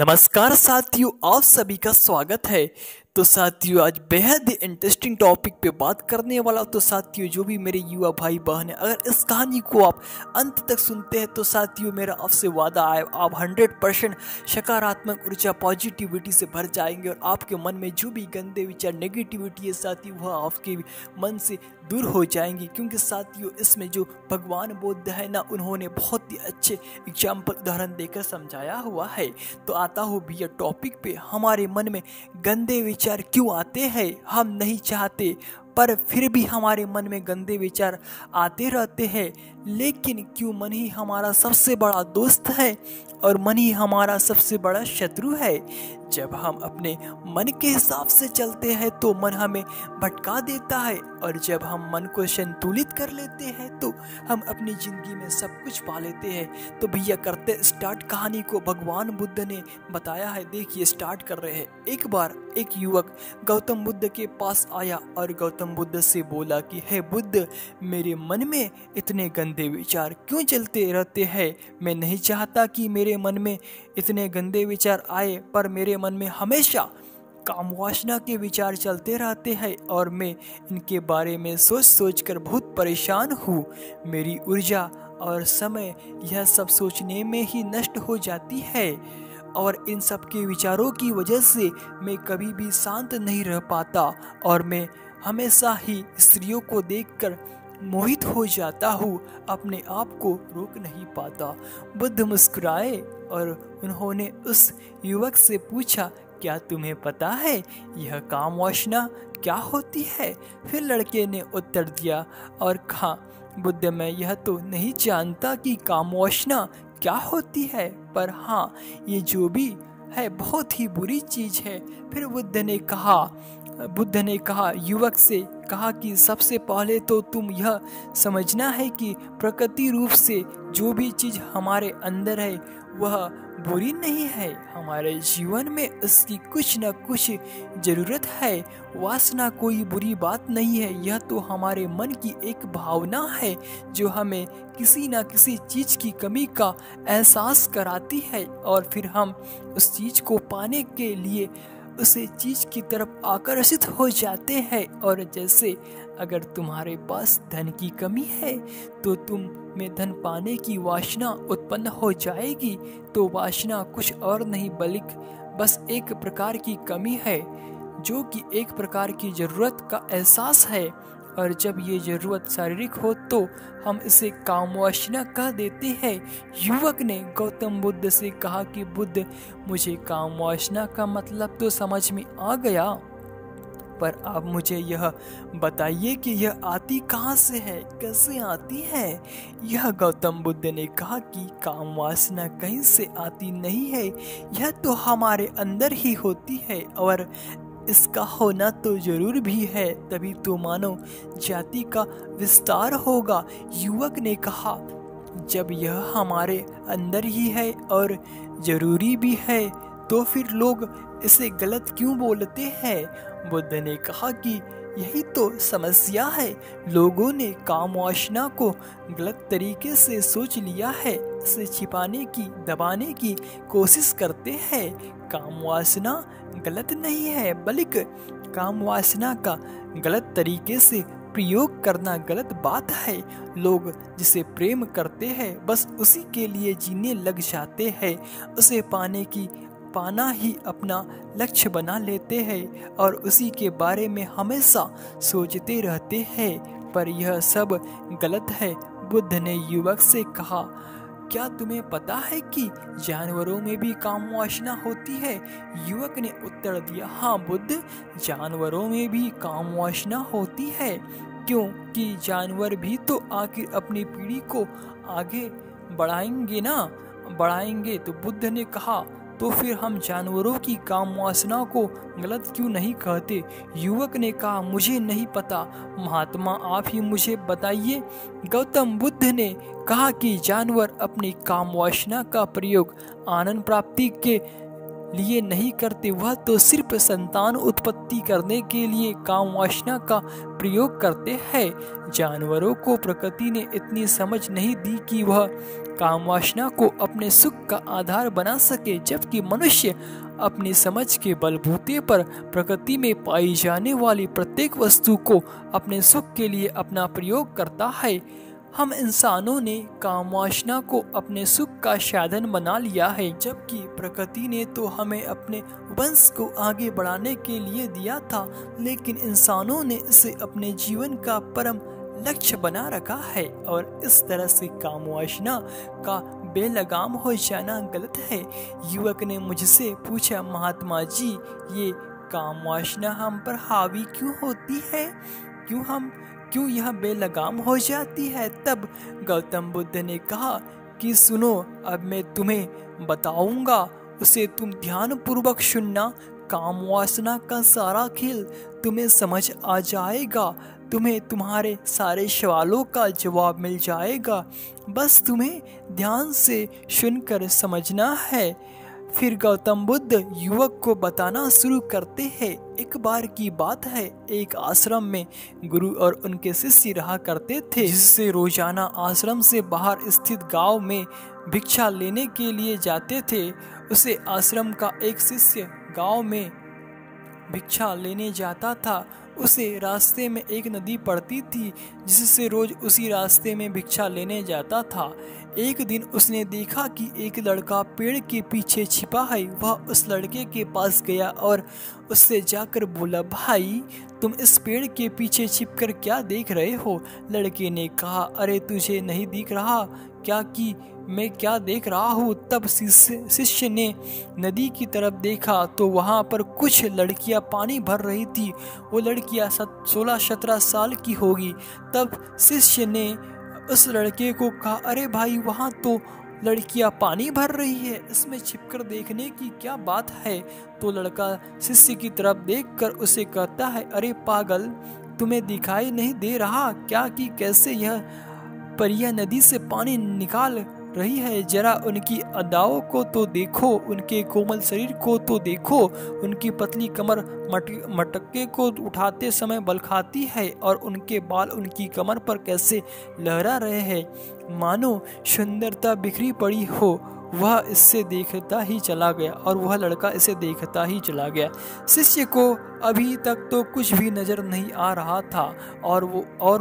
नमस्कार साथियों, आप सभी का स्वागत है। तो साथियों, आज बेहद ही इंटरेस्टिंग टॉपिक पे बात करने वाला। तो साथियों, जो भी मेरे युवा भाई बहन है, अगर इस कहानी को आप अंत तक सुनते हैं तो साथियों मेरा आपसे वादा है, आप 100% सकारात्मक ऊर्जा पॉजिटिविटी से भर जाएंगे और आपके मन में जो भी गंदे विचार नेगेटिविटी है साथियों, वह आपके मन से दूर हो जाएंगी। क्योंकि साथियों इसमें जो भगवान बुद्ध है ना, उन्होंने बहुत ही अच्छे एग्जाम्पल उदाहरण देकर समझाया हुआ है। तो आता हो भैया टॉपिक पे, हमारे मन में गंदे विचार क्यों आते हैं। हम नहीं चाहते पर फिर भी हमारे मन में गंदे विचार आते रहते हैं, लेकिन क्यों मन ही हमारा सबसे बड़ा दोस्त है और मन ही हमारा सबसे बड़ा शत्रु है। जब हम अपने मन के हिसाब से चलते हैं तो मन हमें भटका देता है, और जब हम मन को संतुलित कर लेते हैं तो हम अपनी ज़िंदगी में सब कुछ पा लेते हैं। तो भैया करते स्टार्ट, कहानी को भगवान बुद्ध ने बताया है। देखिए स्टार्ट कर रहे हैं। एक बार एक युवक गौतम बुद्ध के पास आया और गौतम बुद्ध से बोला कि हे बुद्ध, मेरे मन में इतने गंदे विचार क्यों चलते रहते हैं। मैं नहीं चाहता कि मेरे मन में इतने गंदे विचार आए, पर मेरे मन में हमेशा काम वासना के विचार चलते रहते हैं और मैं इनके बारे में सोच कर बहुत परेशान हूँ। मेरी ऊर्जा और समय यह सब सोचने में ही नष्ट हो जाती है, और इन सब के विचारों की वजह से मैं कभी भी शांत नहीं रह पाता और मैं हमेशा ही स्त्रियों को देखकर मोहित हो जाता हूँ, अपने आप को रोक नहीं पाता। बुद्ध मुस्कुराए और उन्होंने उस युवक से पूछा, क्या तुम्हें पता है यह काम वासना क्या होती है। फिर लड़के ने उत्तर दिया और कहा, बुद्ध मैं यह तो नहीं जानता कि काम वासना क्या होती है, पर हाँ ये जो भी है बहुत ही बुरी चीज़ है। फिर बुद्ध ने कहा युवक से कहा कि सबसे पहले तो तुम यह समझना है कि प्रकृति रूप से जो भी चीज़ हमारे अंदर है वह बुरी नहीं है। हमारे जीवन में उसकी कुछ न कुछ ज़रूरत है। वासना कोई बुरी बात नहीं है, यह तो हमारे मन की एक भावना है जो हमें किसी न किसी चीज़ की कमी का एहसास कराती है, और फिर हम उस चीज़ को पाने के लिए उसे चीज़ की तरफ आकर्षित हो जाते हैं। और जैसे अगर तुम्हारे पास धन की कमी है तो तुम में धन पाने की वासना उत्पन्न हो जाएगी। तो वासना कुछ और नहीं बल्कि बस एक प्रकार की कमी है, जो कि एक प्रकार की ज़रूरत का एहसास है, और जब ये ज़रूरत शारीरिक हो तो हम इसे काम वासना कह देते हैं। युवक ने गौतम बुद्ध से कहा कि बुद्ध, मुझे काम वासना का मतलब तो समझ में आ गया, पर आप मुझे यह बताइए कि यह आती कहाँ से है, कैसे आती है। यह गौतम बुद्ध ने कहा कि काम वासना कहीं से आती नहीं है, यह तो हमारे अंदर ही होती है, और इसका होना तो जरूर भी है, तभी तो मानव जाति का विस्तार होगा। युवक ने कहा, जब यह हमारे अंदर ही है और जरूरी भी है तो फिर लोग इसे गलत क्यों बोलते हैं। बुद्ध ने कहा कि यही तो समस्या है, लोगों ने काम वासना को गलत तरीके से सोच लिया है, इसे छिपाने की दबाने की कोशिश करते हैं। काम वासना गलत नहीं है, बल्कि काम वासना का गलत तरीके से प्रयोग करना गलत बात है। लोग जिसे प्रेम करते हैं बस उसी के लिए जीने लग जाते हैं, उसे पाना ही अपना लक्ष्य बना लेते हैं और उसी के बारे में हमेशा सोचते रहते हैं, पर यह सब गलत है। बुद्ध ने युवक से कहा, क्या तुम्हें पता है कि जानवरों में भी काम वासना होती है। युवक ने उत्तर दिया, हाँ बुद्ध, जानवरों में भी काम वासना होती है, क्योंकि जानवर भी तो आखिर अपनी पीढ़ी को आगे बढ़ाएंगे। तो बुद्ध ने कहा, तो फिर हम जानवरों की काम वासना को गलत क्यों नहीं कहते। युवक ने कहा, मुझे नहीं पता महात्मा, आप ही मुझे बताइए। गौतम बुद्ध ने कहा कि जानवर अपनी काम वासना का प्रयोग आनंद प्राप्ति के लिए नहीं करते, वह तो सिर्फ संतान उत्पत्ति करने के लिए काम वासना का प्रयोग करते हैं। जानवरों को प्रकृति ने इतनी समझ नहीं दी कि वह काम वासना को अपने सुख का आधार बना सके, जबकि मनुष्य अपनी समझ के बलबूते पर प्रकृति में पाई जाने वाली प्रत्येक वस्तु को अपने सुख के लिए अपना प्रयोग करता है। हम इंसानों ने काम वासना को अपने सुख का साधन बना लिया है, जबकि प्रकृति ने तो हमें अपने वंश को आगे बढ़ाने के लिए दिया था, लेकिन इंसानों ने इसे अपने जीवन का परम लक्ष्य बना रखा है। और इस तरह से काम वासना का बेलगाम हो जाना गलत है। युवक ने मुझसे पूछा, महात्मा जी, ये काम वासना हम पर हावी क्यों होती है, क्यों यह बेलगाम हो जाती है? तब गौतम बुद्ध ने कहा कि सुनो, अब मैं तुम्हें बताऊंगा, उसे तुम ध्यानपूर्वक सुनना। काम वासना का सारा खेल तुम्हें समझ आ जाएगा, तुम्हें तुम्हारे सारे सवालों का जवाब मिल जाएगा, बस तुम्हें ध्यान से सुनकर समझना है। फिर गौतम बुद्ध युवक को बताना शुरू करते हैं। एक बार की बात है, एक आश्रम में गुरु और उनके शिष्य रहा करते थे, जिससे रोजाना आश्रम से बाहर स्थित गांव में भिक्षा लेने के लिए जाते थे। उसे आश्रम का एक शिष्य गांव में भिक्षा लेने जाता था। उसे रास्ते में एक नदी पड़ती थी, जिससे रोज उसी रास्ते में भिक्षा लेने जाता था। एक दिन उसने देखा कि एक लड़का पेड़ के पीछे छिपा है। वह उस लड़के के पास गया और उससे जाकर बोला, भाई, तुम इस पेड़ के पीछे छिपकर क्या देख रहे हो? लड़के ने कहा, अरे तुझे नहीं दिख रहा क्या कि मैं क्या देख रहा हूँ? तब शिष्य ने नदी की तरफ देखा तो वहाँ पर कुछ लड़कियाँ पानी भर रही थी। वो लड़कियाँ 16-17 साल की होगी। तब शिष्य ने उस लड़के को कहा, अरे भाई, वहाँ तो लड़कियाँ पानी भर रही है, इसमें छिपकर देखने की क्या बात है? तो लड़का शिष्य की तरफ देखकर उसे कहता है, अरे पागल, तुम्हें दिखाई नहीं दे रहा क्या कि कैसे यह परिया नदी से पानी निकाल रही है? जरा उनकी अदाओं को तो देखो, उनके कोमल शरीर को तो देखो, उनकी पतली कमर मटके को उठाते समय बलखाती है और उनके बाल उनकी कमर पर कैसे लहरा रहे हैं, मानो सुंदरता बिखरी पड़ी हो। वह इससे देखता ही चला गया और वह लड़का इसे देखता ही चला गया। शिष्य को अभी तक तो कुछ भी नज़र नहीं आ रहा था और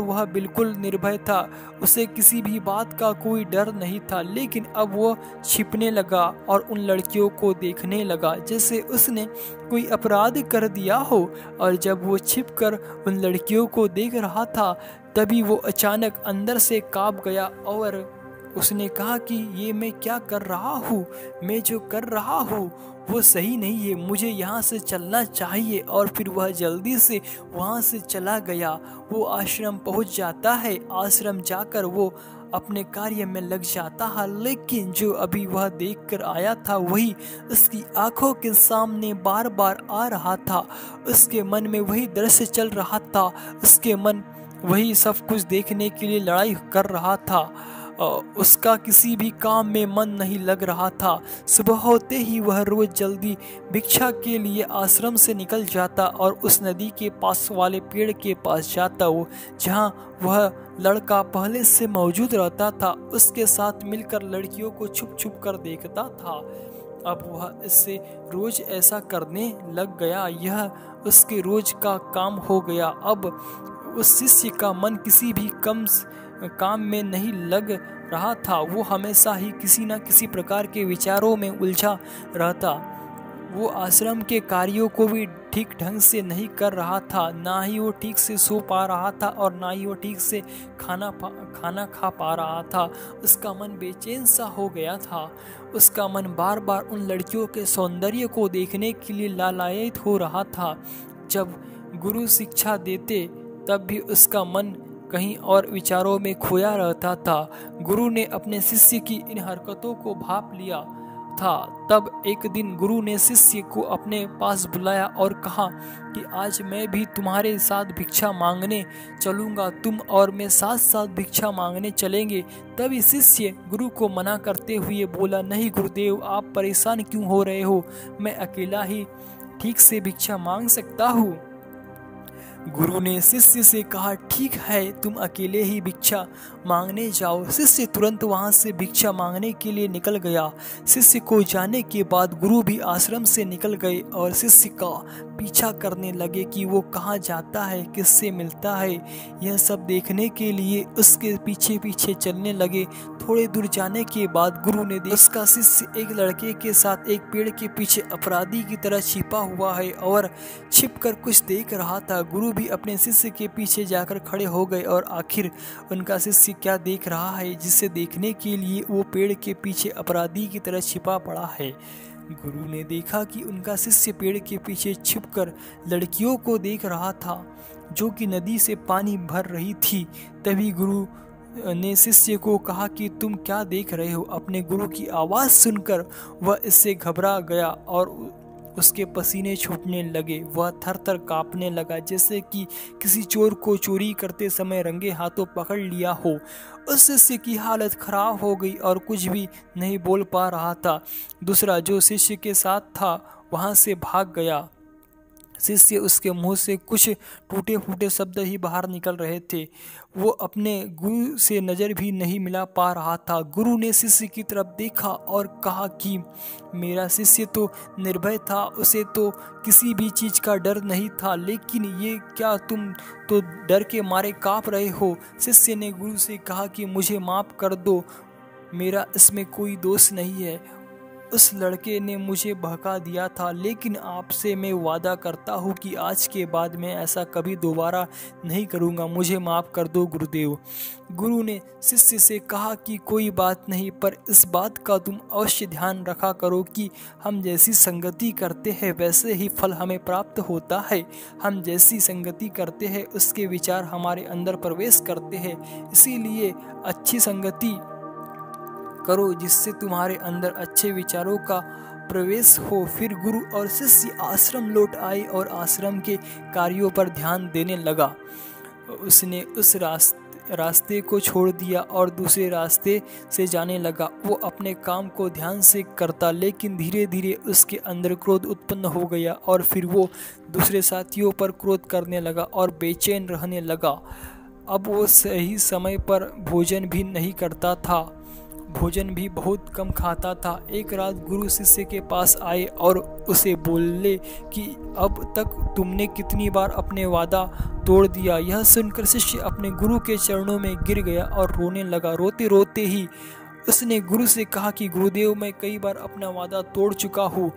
वह बिल्कुल निर्भय था। उसे किसी भी बात का कोई डर नहीं था, लेकिन अब वह छिपने लगा और उन लड़कियों को देखने लगा जैसे उसने कोई अपराध कर दिया हो। और जब वो छिपकर उन लड़कियों को देख रहा था, तभी वो अचानक अंदर से काँप गया और उसने कहा कि ये मैं क्या कर रहा हूँ, मैं जो कर रहा हूँ वो सही नहीं है, मुझे यहाँ से चलना चाहिए। और फिर वह जल्दी से वहाँ से चला गया। वो आश्रम पहुँच जाता है। आश्रम जाकर वो अपने कार्य में लग जाता है, लेकिन जो अभी वह देखकर आया था वही उसकी आंखों के सामने बार बार आ रहा था। उसके मन में वही दृश्य चल रहा था, उसके मन वही सब कुछ देखने के लिए लड़ाई कर रहा था। उसका किसी भी काम में मन नहीं लग रहा था। सुबह होते ही वह रोज जल्दी भिक्षा के लिए आश्रम से निकल जाता और उस नदी के पास वाले पेड़ के पास जाता, वो जहाँ वह लड़का पहले से मौजूद रहता था। उसके साथ मिलकर लड़कियों को छुप छुप कर देखता था। अब वह इससे रोज ऐसा करने लग गया, यह उसके रोज का काम हो गया। अब उस शिष्य का मन किसी भी काम में नहीं लग रहा था। वो हमेशा ही किसी न किसी प्रकार के विचारों में उलझा रहता। वो आश्रम के कार्यों को भी ठीक ढंग से नहीं कर रहा था, ना ही वो ठीक से सो पा रहा था और ना ही वो ठीक से खाना खा पा रहा था। उसका मन बेचैन सा हो गया था। उसका मन बार बार उन लड़कियों के सौंदर्य को देखने के लिए लालायित हो रहा था। जब गुरु शिक्षा देते तब भी उसका मन कहीं और विचारों में खोया रहता था। गुरु ने अपने शिष्य की इन हरकतों को भांप लिया था। तब एक दिन गुरु ने शिष्य को अपने पास बुलाया और कहा कि आज मैं भी तुम्हारे साथ भिक्षा मांगने चलूँगा, तुम और मैं साथ साथ भिक्षा मांगने चलेंगे। तभी शिष्य गुरु को मना करते हुए बोला, नहीं गुरुदेव, आप परेशान क्यों हो रहे हो, मैं अकेला ही ठीक से भिक्षा मांग सकता हूँ। गुरु ने शिष्य से कहा, ठीक है, तुम अकेले ही भिक्षा मांगने जाओ। शिष्य तुरंत वहां से भिक्षा मांगने के लिए निकल गया। शिष्य को जाने के बाद गुरु भी आश्रम से निकल गए और शिष्य का पीछा करने लगे कि वो कहाँ जाता है, किससे मिलता है। यह सब देखने के लिए उसके पीछे पीछे चलने लगे। थोड़े दूर जाने के बाद गुरु ने देखा उसका शिष्य एक लड़के के साथ एक पेड़ के पीछे अपराधी की तरह छिपा हुआ है और छिपकर कुछ देख रहा था। गुरु भी अपने शिष्य के पीछे जाकर खड़े हो गए और आखिर उनका शिष्य क्या देख रहा है जिसे देखने के लिए वो पेड़ के पीछे अपराधी की तरह छिपा पड़ा है। गुरु ने देखा कि उनका शिष्य पेड़ के पीछे छिपकर लड़कियों को देख रहा था जो कि नदी से पानी भर रही थी। तभी गुरु ने शिष्य को कहा कि तुम क्या देख रहे हो। अपने गुरु की आवाज़ सुनकर वह इससे घबरा गया और उसके पसीने छूटने लगे। वह थर-थर काँपने लगा जैसे कि किसी चोर को चोरी करते समय रंगे हाथों पकड़ लिया हो। उस शिष्य की हालत खराब हो गई और कुछ भी नहीं बोल पा रहा था। दूसरा जो शिष्य के साथ था वहाँ से भाग गया। शिष्य उसके मुंह से कुछ टूटे फूटे शब्द ही बाहर निकल रहे थे। वो अपने गुरु से नज़र भी नहीं मिला पा रहा था। गुरु ने शिष्य की तरफ देखा और कहा कि मेरा शिष्य तो निर्भय था, उसे तो किसी भी चीज़ का डर नहीं था, लेकिन ये क्या तुम तो डर के मारे काँप रहे हो। शिष्य ने गुरु से कहा कि मुझे माफ़ कर दो, मेरा इसमें कोई दोष नहीं है। उस लड़के ने मुझे बहका दिया था, लेकिन आपसे मैं वादा करता हूँ कि आज के बाद मैं ऐसा कभी दोबारा नहीं करूँगा। मुझे माफ़ कर दो गुरुदेव। गुरु ने शिष्य से कहा कि कोई बात नहीं, पर इस बात का तुम अवश्य ध्यान रखा करो कि हम जैसी संगति करते हैं वैसे ही फल हमें प्राप्त होता है। हम जैसी संगति करते हैं उसके विचार हमारे अंदर प्रवेश करते हैं। इसीलिए अच्छी संगति करो जिससे तुम्हारे अंदर अच्छे विचारों का प्रवेश हो। फिर गुरु और शिष्य आश्रम लौट आए और आश्रम के कार्यों पर ध्यान देने लगा। उसने उस रास्ते को छोड़ दिया और दूसरे रास्ते से जाने लगा। वो अपने काम को ध्यान से करता, लेकिन धीरे धीरे उसके अंदर क्रोध उत्पन्न हो गया और फिर वो दूसरे साथियों पर क्रोध करने लगा और बेचैन रहने लगा। अब वो सही समय पर भोजन भी नहीं करता था, भोजन भी बहुत कम खाता था। एक रात गुरु शिष्य के पास आए और उसे बोले कि अब तक तुमने कितनी बार अपने वादा तोड़ दिया। यह सुनकर शिष्य अपने गुरु के चरणों में गिर गया और रोने लगा। रोते रोते ही उसने गुरु से कहा कि गुरुदेव, मैं कई बार अपना वादा तोड़ चुका हूँ,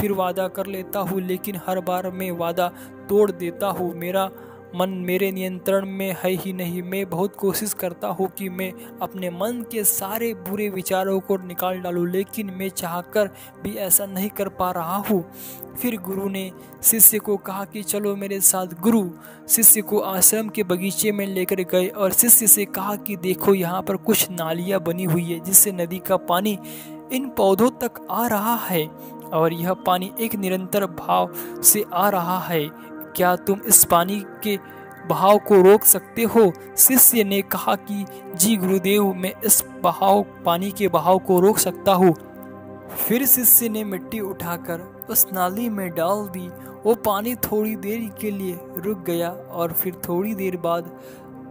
फिर वादा कर लेता हूँ, लेकिन हर बार मैं वादा तोड़ देता हूँ। मेरा मन मेरे नियंत्रण में है ही नहीं। मैं बहुत कोशिश करता हूँ कि मैं अपने मन के सारे बुरे विचारों को निकाल डालूँ, लेकिन मैं चाहकर भी ऐसा नहीं कर पा रहा हूँ। फिर गुरु ने शिष्य को कहा कि चलो मेरे साथ। गुरु शिष्य को आश्रम के बगीचे में लेकर गए और शिष्य से कहा कि देखो, यहाँ पर कुछ नालियाँ बनी हुई है जिससे नदी का पानी इन पौधों तक आ रहा है और यह पानी एक निरंतर भाव से आ रहा है। क्या तुम इस पानी के बहाव को रोक सकते हो? शिष्य ने कहा कि जी गुरुदेव, मैं इस पानी के बहाव को रोक सकता हूँ। फिर शिष्य ने मिट्टी उठाकर उस नाली में डाल दी। वो पानी थोड़ी देर के लिए रुक गया और फिर थोड़ी देर बाद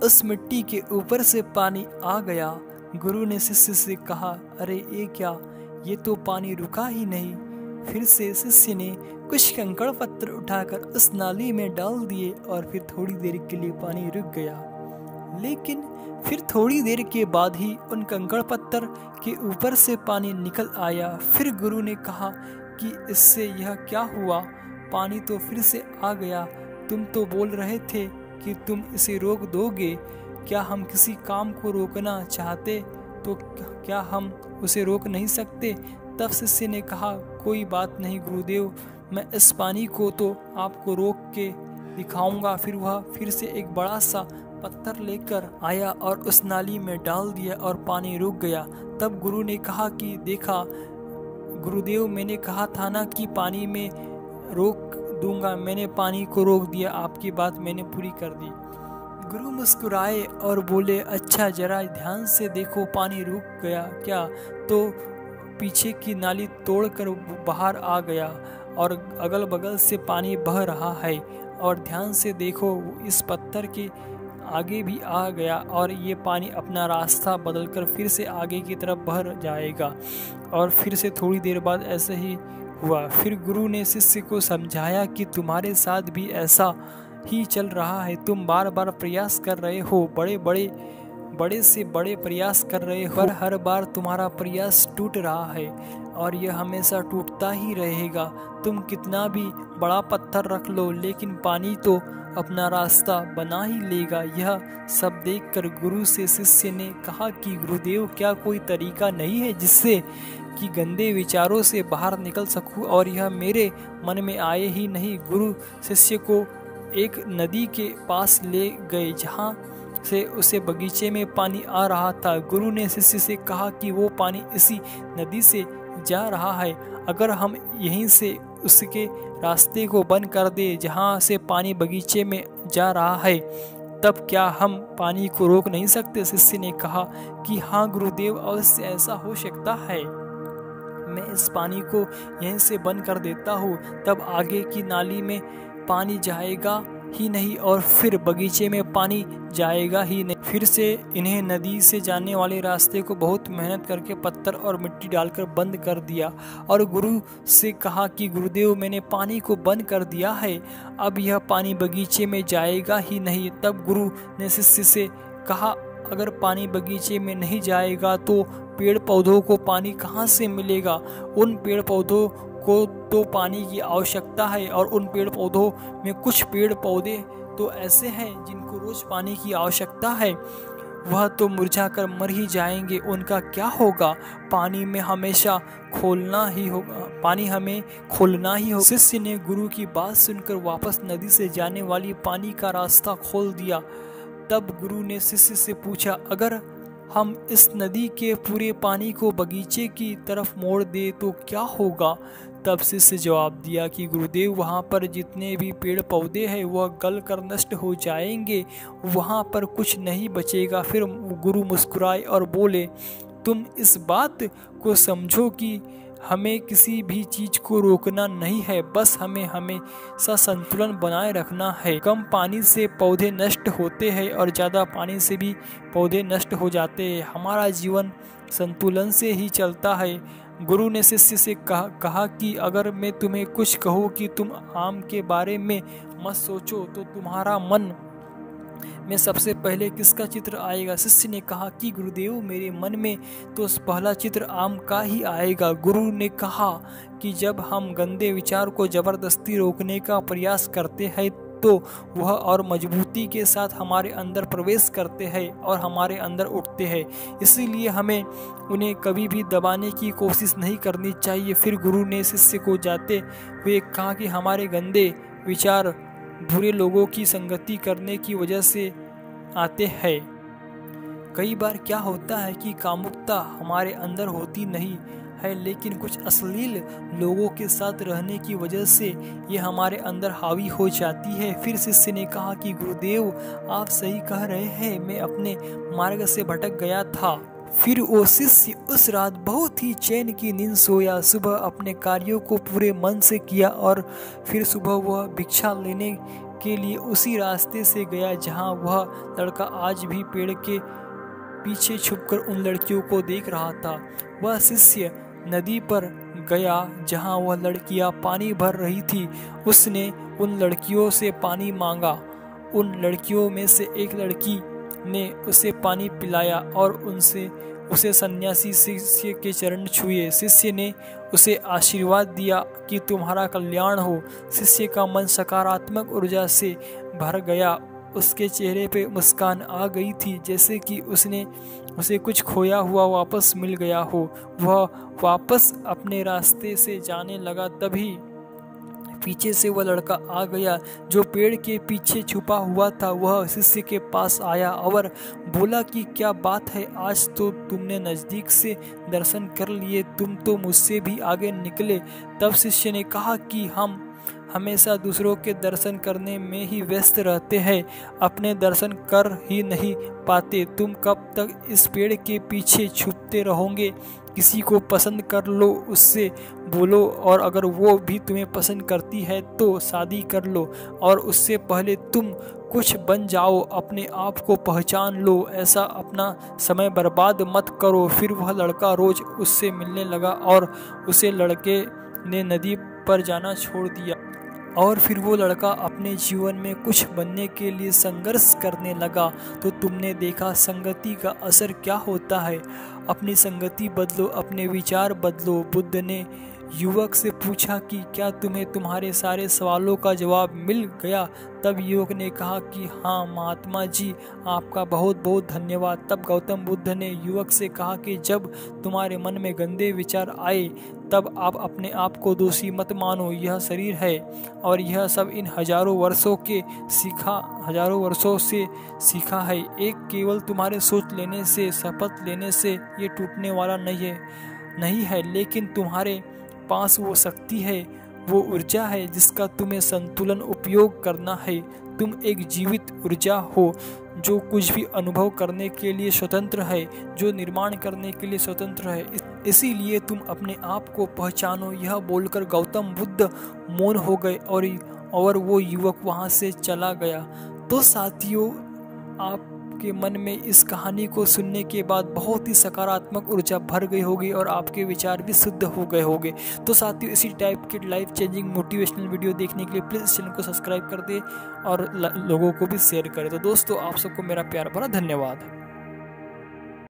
उस मिट्टी के ऊपर से पानी आ गया। गुरु ने शिष्य से कहा, अरे ये क्या, ये तो पानी रुका ही नहीं। फिर से शिष्य ने कुछ कंकड़ पत्थर उठाकर उस नाली में डाल दिए और फिर थोड़ी देर के लिए पानी रुक गया, लेकिन फिर थोड़ी देर के बाद ही उन कंकड़ पत्थर के ऊपर से पानी निकल आया। फिर गुरु ने कहा कि इससे यह क्या हुआ, पानी तो फिर से आ गया। तुम तो बोल रहे थे कि तुम इसे रोक दोगे। क्या हम किसी काम को रोकना चाहते तो क्या हम उसे रोक नहीं सकते? तब शिष्य ने कहा, कोई बात नहीं गुरुदेव, मैं इस पानी को तो आपको रोक के दिखाऊंगा। फिर वह फिर से एक बड़ा सा पत्थर लेकर आया और उस नाली में डाल दिया और पानी रुक गया। तब गुरु ने कहा कि देखा गुरुदेव मैंने कहा था ना कि पानी में रोक दूंगा, मैंने पानी को रोक दिया, आपकी बात मैंने पूरी कर दी। गुरु मुस्कुराए और बोले, अच्छा जरा ध्यान से देखो पानी रुक गया क्या? तो पीछे की नाली तोड़कर बाहर आ गया और अगल बगल से पानी बह रहा है। और ध्यान से देखो इस पत्थर के आगे भी आ गया और ये पानी अपना रास्ता बदलकर फिर से आगे की तरफ बह जाएगा। और फिर से थोड़ी देर बाद ऐसे ही हुआ। फिर गुरु ने शिष्य को समझाया कि तुम्हारे साथ भी ऐसा ही चल रहा है, तुम बार बार प्रयास कर रहे हो, बड़े से बड़े प्रयास कर रहे हो, पर हर बार तुम्हारा प्रयास टूट रहा है और यह हमेशा टूटता ही रहेगा। तुम कितना भी बड़ा पत्थर रख लो लेकिन पानी तो अपना रास्ता बना ही लेगा। यह सब देखकर गुरु से शिष्य ने कहा कि गुरुदेव क्या कोई तरीका नहीं है जिससे कि गंदे विचारों से बाहर निकल सकूं? और यह मेरे मन में आए ही नहीं। गुरु शिष्य को एक नदी के पास ले गए जहाँ से उसे बगीचे में पानी आ रहा था। गुरु ने शिष्य से कहा कि वो पानी इसी नदी से जा रहा है, अगर हम यहीं से उसके रास्ते को बंद कर दे जहाँ से पानी बगीचे में जा रहा है, तब क्या हम पानी को रोक नहीं सकते? शिष्य ने कहा कि हाँ गुरुदेव, अवश्य ऐसा हो सकता है। मैं इस पानी को यहीं से बंद कर देता हूँ, तब आगे की नाली में पानी जाएगा ही नहीं और फिर बगीचे में पानी जाएगा ही नहीं। फिर से इन्हें नदी से जाने वाले रास्ते को बहुत मेहनत करके पत्थर और मिट्टी डालकर बंद कर दिया और गुरु से कहा कि गुरुदेव मैंने पानी को बंद कर दिया है, अब यह पानी बगीचे में जाएगा ही नहीं। तब गुरु ने शिष्य से कहा, अगर पानी बगीचे में नहीं जाएगा तो पेड़ पौधों को पानी कहाँ से मिलेगा? उन पेड़ पौधों को तो पानी की आवश्यकता है और उन पेड़ पौधों में कुछ पेड़ पौधे तो ऐसे हैं जिनको रोज़ पानी की आवश्यकता है, वह तो मुरझाकर मर ही जाएंगे, उनका क्या होगा? पानी में हमेशा खोलना ही होगा, पानी हमें खोलना ही होगा। शिष्य ने गुरु की बात सुनकर वापस नदी से जाने वाली पानी का रास्ता खोल दिया। तब गुरु ने शिष्य से पूछा, अगर हम इस नदी के पूरे पानी को बगीचे की तरफ मोड़ दे तो क्या होगा? तब शिष्य जवाब दिया कि गुरुदेव वहाँ पर जितने भी पेड़ पौधे हैं वह गल कर नष्ट हो जाएंगे, वहाँ पर कुछ नहीं बचेगा। फिर गुरु मुस्कुराए और बोले, तुम इस बात को समझो कि हमें किसी भी चीज़ को रोकना नहीं है, बस हमें हमेशा संतुलन बनाए रखना है। कम पानी से पौधे नष्ट होते हैं और ज़्यादा पानी से भी पौधे नष्ट हो जाते हैं, हमारा जीवन संतुलन से ही चलता है। गुरु ने शिष्य से कहा कि अगर मैं तुम्हें कुछ कहूँ कि तुम आम के बारे में मत सोचो तो तुम्हारा मन में सबसे पहले किसका चित्र आएगा? शिष्य ने कहा कि गुरुदेव मेरे मन में तो पहला चित्र आम का ही आएगा। गुरु ने कहा कि जब हम गंदे विचार को ज़बरदस्ती रोकने का प्रयास करते हैं तो वह और मजबूती के साथ हमारे अंदर प्रवेश करते हैं और हमारे अंदर उठते हैं, इसीलिए हमें उन्हें कभी भी दबाने की कोशिश नहीं करनी चाहिए। फिर गुरु ने शिष्य को जाते हुए कहा कि हमारे गंदे विचार बुरे लोगों की संगति करने की वजह से आते हैं। कई बार क्या होता है कि कामुकता हमारे अंदर होती नहीं है लेकिन कुछ अश्लील लोगों के साथ रहने की वजह से ये हमारे अंदर हावी हो जाती है। फिर शिष्य ने कहा कि गुरुदेव आप सही कह रहे हैं, मैं अपने मार्ग से भटक गया था। फिर वो शिष्य उस रात बहुत ही चैन की नींद सोया। सुबह अपने कार्यों को पूरे मन से किया और फिर सुबह वह भिक्षा लेने के लिए उसी रास्ते से गया जहां वह लड़का आज भी पेड़ के पीछे छुपकर उन लड़कियों को देख रहा था। वह शिष्य नदी पर गया जहां वह लड़कियां पानी भर रही थी। उसने उन लड़कियों से पानी मांगा। उन लड़कियों में से एक लड़की ने उसे पानी पिलाया और उसे सन्यासी शिष्य के चरण छुए। शिष्य ने उसे आशीर्वाद दिया कि तुम्हारा कल्याण हो। शिष्य का मन सकारात्मक ऊर्जा से भर गया। उसके चेहरे पे मुस्कान आ गई थी जैसे कि उसने उसे कुछ खोया हुआ वापस मिल गया हो। वह वापस अपने रास्ते से जाने लगा। तभी पीछे से वह लड़का आ गया जो पेड़ के पीछे छुपा हुआ था। वह शिष्य के पास आया और बोला कि क्या बात है, आज तो तुमने नज़दीक से दर्शन कर लिए, तुम तो मुझसे भी आगे निकले। तब शिष्य ने कहा कि हम हमेशा दूसरों के दर्शन करने में ही व्यस्त रहते हैं, अपने दर्शन कर ही नहीं पाते। तुम कब तक इस पेड़ के पीछे छुपते रहोगे? किसी को पसंद कर लो, उससे बोलो, और अगर वो भी तुम्हें पसंद करती है तो शादी कर लो, और उससे पहले तुम कुछ बन जाओ, अपने आप को पहचान लो। ऐसा अपना समय बर्बाद मत करो। फिर वह लड़का रोज़ उससे मिलने लगा और उसे लड़के ने नदी पर जाना छोड़ दिया, और फिर वो लड़का अपने जीवन में कुछ बनने के लिए संघर्ष करने लगा। तो तुमने देखा संगति का असर क्या होता है। अपनी संगति बदलो, अपने विचार बदलो। बुद्ध ने युवक से पूछा कि क्या तुम्हें तुम्हारे सारे सवालों का जवाब मिल गया? तब युवक ने कहा कि हाँ महात्मा जी, आपका बहुत बहुत धन्यवाद। तब गौतम बुद्ध ने युवक से कहा कि जब तुम्हारे मन में गंदे विचार आए तब आप अपने आप को दोषी मत मानो। यह शरीर है और यह सब इन हजारों वर्षों से सीखा है। एक केवल तुम्हारे सोच लेने से, शपथ लेने से ये टूटने वाला नहीं है, लेकिन तुम्हारे पास वो शक्ति है, वो ऊर्जा है जिसका तुम्हें संतुलन उपयोग करना है। तुम एक जीवित ऊर्जा हो जो कुछ भी अनुभव करने के लिए स्वतंत्र है, जो निर्माण करने के लिए स्वतंत्र है। इसीलिए तुम अपने आप को पहचानो। यह बोलकर गौतम बुद्ध मौन हो गए और वो युवक वहाँ से चला गया। तो साथियों, आप के मन में इस कहानी को सुनने के बाद बहुत ही सकारात्मक ऊर्जा भर गई होगी और आपके विचार भी शुद्ध हो गए होंगे। तो साथियों, इसी टाइप के लाइफ चेंजिंग मोटिवेशनल वीडियो देखने के लिए प्लीज़ चैनल को सब्सक्राइब कर दें और लोगों को भी शेयर करें। तो दोस्तों, आप सबको मेरा प्यार भरा धन्यवाद।